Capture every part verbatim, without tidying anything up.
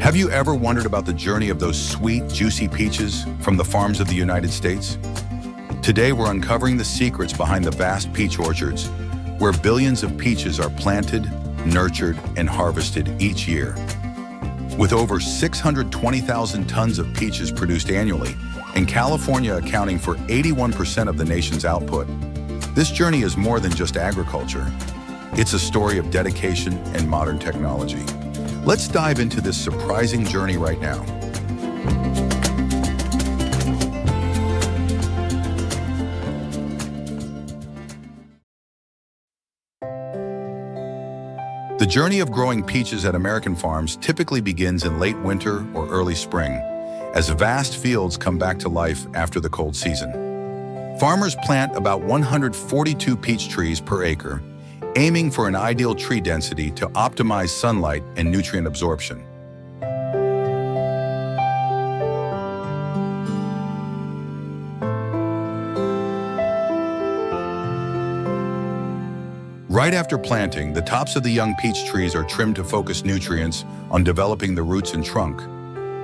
Have you ever wondered about the journey of those sweet, juicy peaches from the farms of the United States? Today, we're uncovering the secrets behind the vast peach orchards, where billions of peaches are planted, nurtured, and harvested each year. With over six hundred twenty thousand tons of peaches produced annually, and California accounting for eighty-one percent of the nation's output, this journey is more than just agriculture. It's a story of dedication and modern technology. Let's dive into this surprising journey right now. The journey of growing peaches at American farms typically begins in late winter or early spring, as vast fields come back to life after the cold season. Farmers plant about one hundred forty-two peach trees per acre, aiming for an ideal tree density to optimize sunlight and nutrient absorption. Right after planting, the tops of the young peach trees are trimmed to focus nutrients on developing the roots and trunk,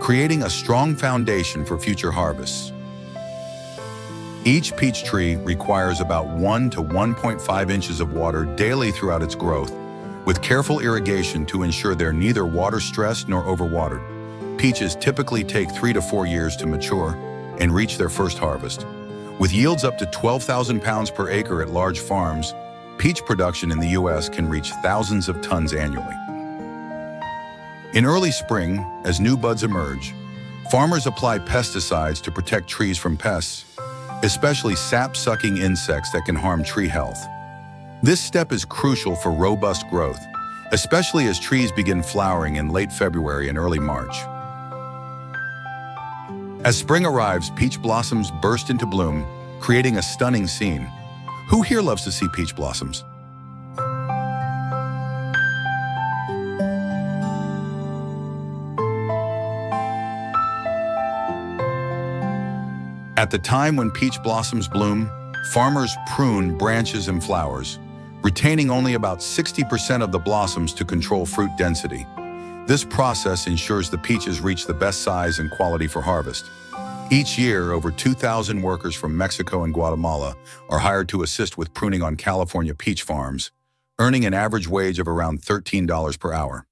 creating a strong foundation for future harvests. Each peach tree requires about one to one point five inches of water daily throughout its growth, with careful irrigation to ensure they're neither water-stressed nor overwatered. Peaches typically take three to four years to mature and reach their first harvest. With yields up to twelve thousand pounds per acre at large farms, peach production in the U S can reach thousands of tons annually. In early spring, as new buds emerge, farmers apply pesticides to protect trees from pests, especially sap-sucking insects that can harm tree health. This step is crucial for robust growth, especially as trees begin flowering in late February and early March. As spring arrives, peach blossoms burst into bloom, creating a stunning scene. Who here loves to see peach blossoms? At the time when peach blossoms bloom, farmers prune branches and flowers, retaining only about sixty percent of the blossoms to control fruit density. This process ensures the peaches reach the best size and quality for harvest. Each year, over two thousand workers from Mexico and Guatemala are hired to assist with pruning on California peach farms, earning an average wage of around thirteen dollars per hour.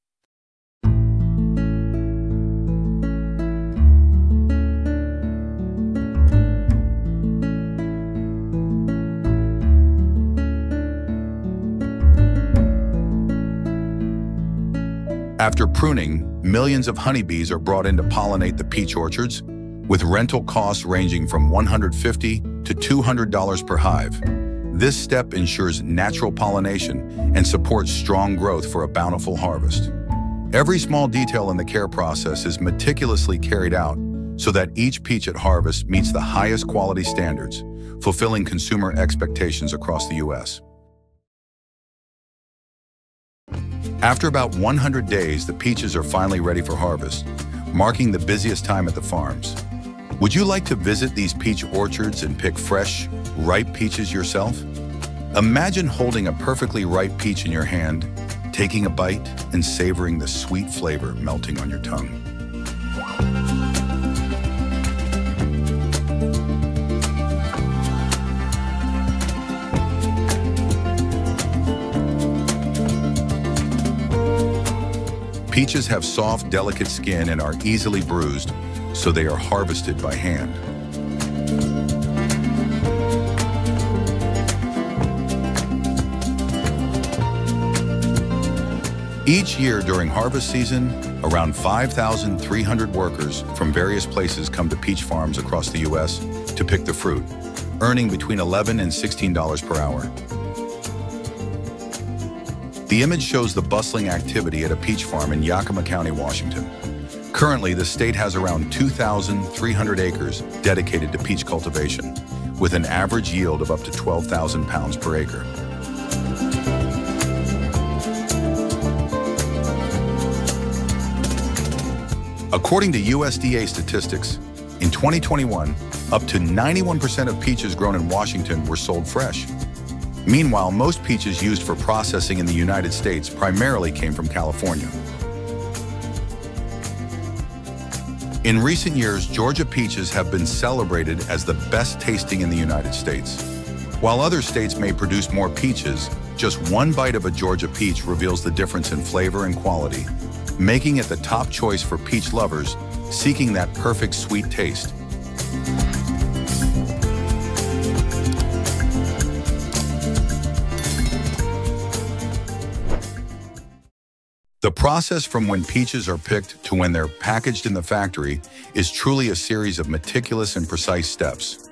After pruning, millions of honeybees are brought in to pollinate the peach orchards, with rental costs ranging from one hundred fifty dollars to two hundred dollars per hive. This step ensures natural pollination and supports strong growth for a bountiful harvest. Every small detail in the care process is meticulously carried out so that each peach at harvest meets the highest quality standards, fulfilling consumer expectations across the U S. After about one hundred days, the peaches are finally ready for harvest, marking the busiest time at the farms. Would you like to visit these peach orchards and pick fresh, ripe peaches yourself? Imagine holding a perfectly ripe peach in your hand, taking a bite, and savoring the sweet flavor melting on your tongue. Peaches have soft, delicate skin and are easily bruised, so they are harvested by hand. Each year during harvest season, around five thousand three hundred workers from various places come to peach farms across the U S to pick the fruit, earning between eleven and sixteen dollars per hour. The image shows the bustling activity at a peach farm in Yakima County, Washington. Currently, the state has around two thousand three hundred acres dedicated to peach cultivation, with an average yield of up to twelve thousand pounds per acre. According to U S D A statistics, in twenty twenty-one, up to ninety-one percent of peaches grown in Washington were sold fresh. Meanwhile, most peaches used for processing in the United States primarily came from California. In recent years, Georgia peaches have been celebrated as the best tasting in the United States. While other states may produce more peaches, just one bite of a Georgia peach reveals the difference in flavor and quality, making it the top choice for peach lovers seeking that perfect sweet taste. The process from when peaches are picked to when they're packaged in the factory is truly a series of meticulous and precise steps.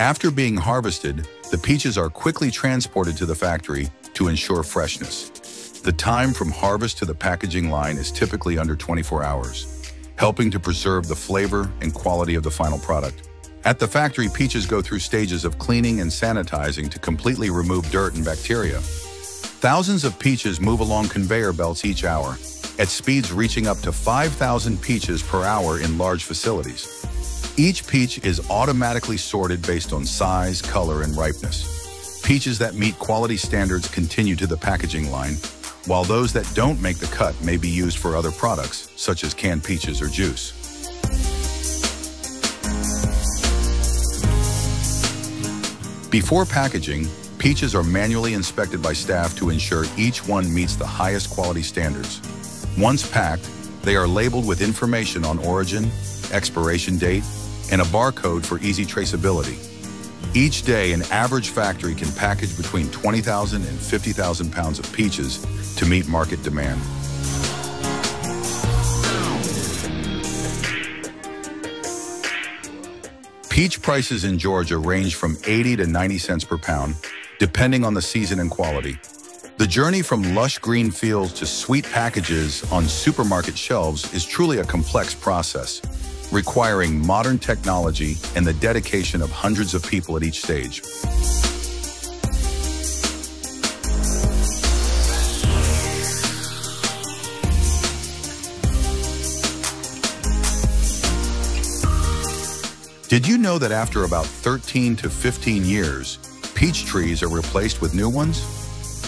After being harvested, the peaches are quickly transported to the factory to ensure freshness. The time from harvest to the packaging line is typically under twenty-four hours, helping to preserve the flavor and quality of the final product. At the factory, peaches go through stages of cleaning and sanitizing to completely remove dirt and bacteria. Thousands of peaches move along conveyor belts each hour, at speeds reaching up to five thousand peaches per hour in large facilities. Each peach is automatically sorted based on size, color, and ripeness. Peaches that meet quality standards continue to the packaging line, while those that don't make the cut may be used for other products, such as canned peaches or juice. Before packaging, peaches are manually inspected by staff to ensure each one meets the highest quality standards. Once packed, they are labeled with information on origin, expiration date, and a barcode for easy traceability. Each day, an average factory can package between twenty thousand and fifty thousand pounds of peaches to meet market demand. Peach prices in Georgia range from eighty to ninety cents per pound, depending on the season and quality. The journey from lush green fields to sweet packages on supermarket shelves is truly a complex process, requiring modern technology and the dedication of hundreds of people at each stage. Did you know that after about thirteen to fifteen years, peach trees are replaced with new ones?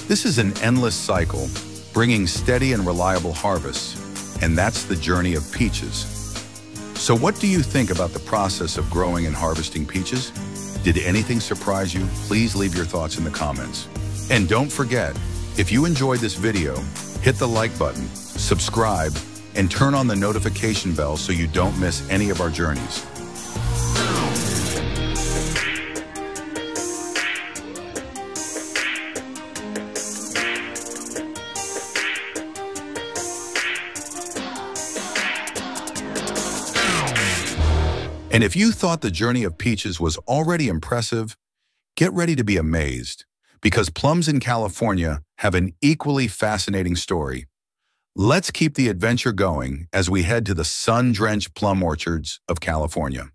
This is an endless cycle, bringing steady and reliable harvests, and that's the journey of peaches. So what do you think about the process of growing and harvesting peaches? Did anything surprise you? Please leave your thoughts in the comments. And don't forget, if you enjoyed this video, hit the like button, subscribe, and turn on the notification bell so you don't miss any of our journeys. And if you thought the journey of peaches was already impressive, get ready to be amazed, because plums in California have an equally fascinating story. Let's keep the adventure going as we head to the sun-drenched plum orchards of California.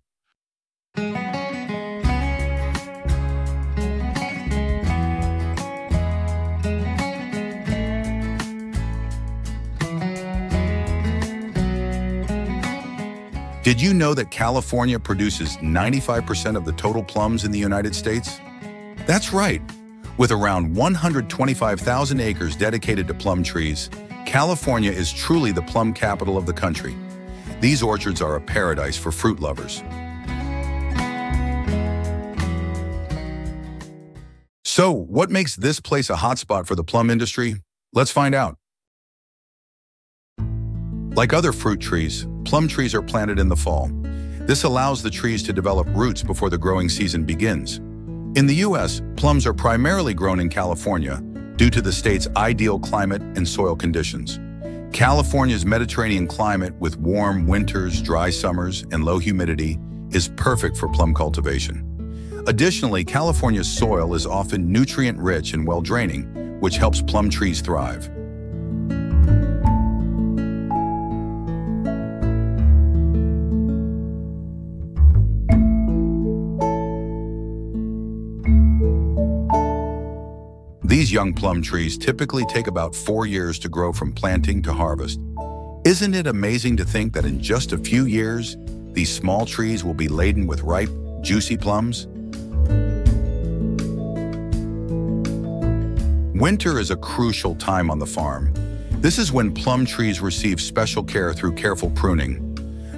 Did you know that California produces ninety-five percent of the total plums in the United States? That's right. With around one hundred twenty-five thousand acres dedicated to plum trees, California is truly the plum capital of the country. These orchards are a paradise for fruit lovers. So, what makes this place a hotspot for the plum industry? Let's find out. Like other fruit trees, plum trees are planted in the fall. This allows the trees to develop roots before the growing season begins. In the U S, plums are primarily grown in California due to the state's ideal climate and soil conditions. California's Mediterranean climate with warm winters, dry summers, and low humidity is perfect for plum cultivation. Additionally, California's soil is often nutrient-rich and well-draining, which helps plum trees thrive. These young plum trees typically take about four years to grow from planting to harvest. Isn't it amazing to think that in just a few years, these small trees will be laden with ripe, juicy plums? Winter is a crucial time on the farm. This is when plum trees receive special care through careful pruning.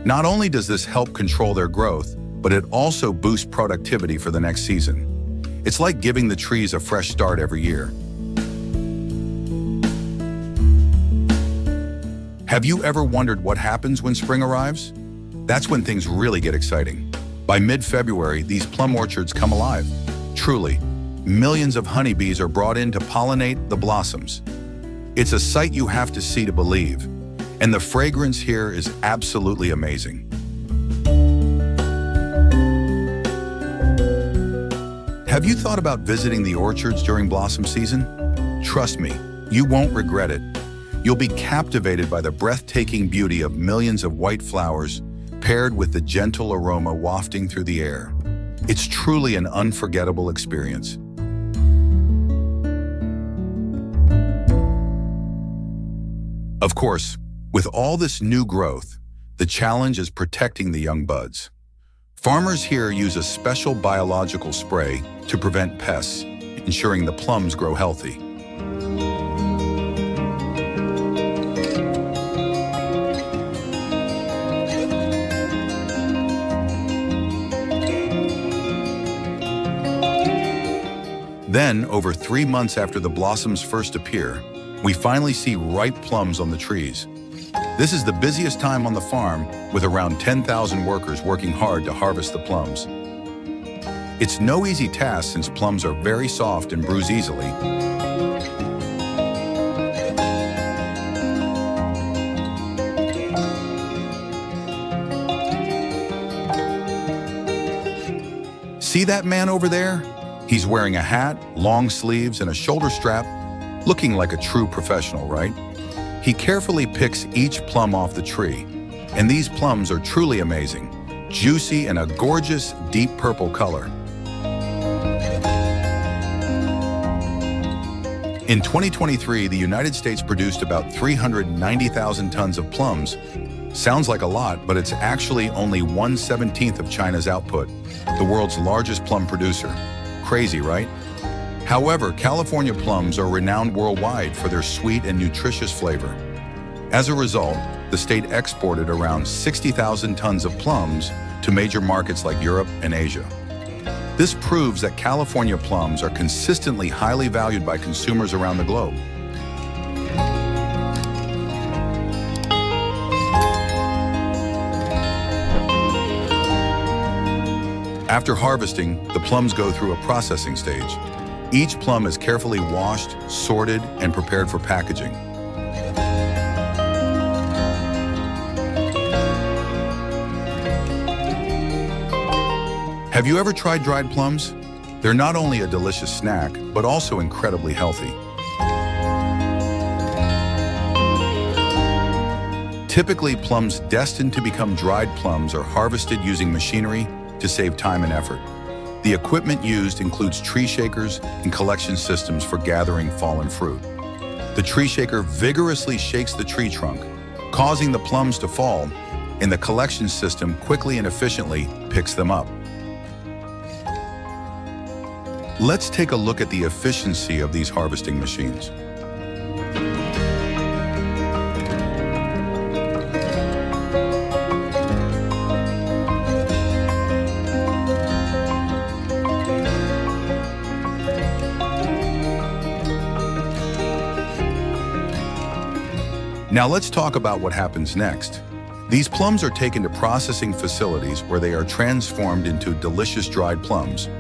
Not only does this help control their growth, but it also boosts productivity for the next season. It's like giving the trees a fresh start every year. Have you ever wondered what happens when spring arrives? That's when things really get exciting. By mid-February, these plum orchards come alive. Truly, millions of honeybees are brought in to pollinate the blossoms. It's a sight you have to see to believe, and the fragrance here is absolutely amazing. Have you thought about visiting the orchards during blossom season? Trust me, you won't regret it. You'll be captivated by the breathtaking beauty of millions of white flowers paired with the gentle aroma wafting through the air. It's truly an unforgettable experience. Of course, with all this new growth, the challenge is protecting the young buds. Farmers here use a special biological spray to prevent pests, ensuring the plums grow healthy. Then, over three months after the blossoms first appear, we finally see ripe plums on the trees. This is the busiest time on the farm, with around ten thousand workers working hard to harvest the plums. It's no easy task since plums are very soft and bruise easily. See that man over there? He's wearing a hat, long sleeves, and a shoulder strap, looking like a true professional, right? He carefully picks each plum off the tree, and these plums are truly amazing, juicy and a gorgeous deep purple color. In twenty twenty-three, the United States produced about three hundred ninety thousand tons of plums. Sounds like a lot, but it's actually only one seventeenth of China's output, the world's largest plum producer. Crazy, right? However, California plums are renowned worldwide for their sweet and nutritious flavor. As a result, the state exported around sixty thousand tons of plums to major markets like Europe and Asia. This proves that California plums are consistently highly valued by consumers around the globe. After harvesting, the plums go through a processing stage. Each plum is carefully washed, sorted, and prepared for packaging. Have you ever tried dried plums? They're not only a delicious snack, but also incredibly healthy. Typically, plums destined to become dried plums are harvested using machinery to save time and effort. The equipment used includes tree shakers and collection systems for gathering fallen fruit. The tree shaker vigorously shakes the tree trunk, causing the plums to fall, and the collection system quickly and efficiently picks them up. Let's take a look at the efficiency of these harvesting machines. Now let's talk about what happens next. These plums are taken to processing facilities where they are transformed into delicious dried plums.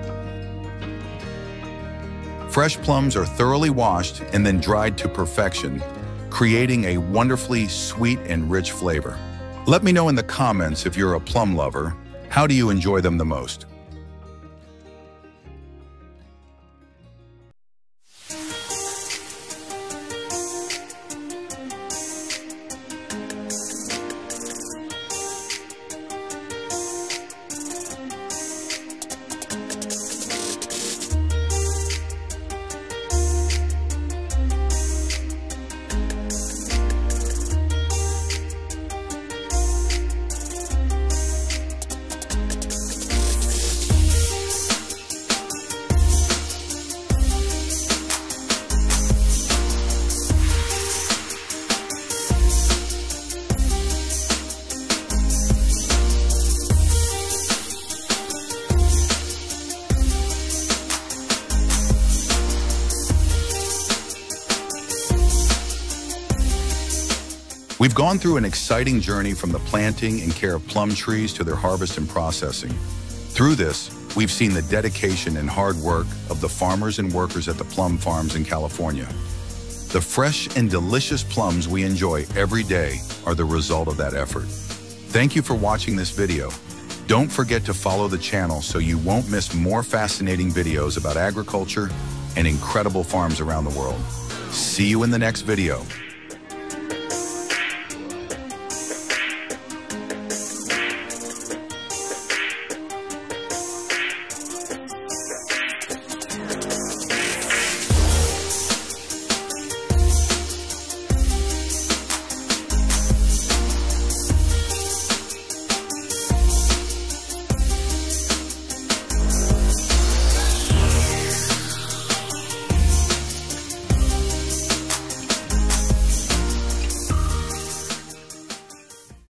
Fresh plums are thoroughly washed and then dried to perfection, creating a wonderfully sweet and rich flavor. Let me know in the comments if you're a plum lover, how do you enjoy them the most? We've gone through an exciting journey from the planting and care of plum trees to their harvest and processing. Through this, we've seen the dedication and hard work of the farmers and workers at the plum farms in California. The fresh and delicious plums we enjoy every day are the result of that effort. Thank you for watching this video. Don't forget to follow the channel so you won't miss more fascinating videos about agriculture and incredible farms around the world. See you in the next video.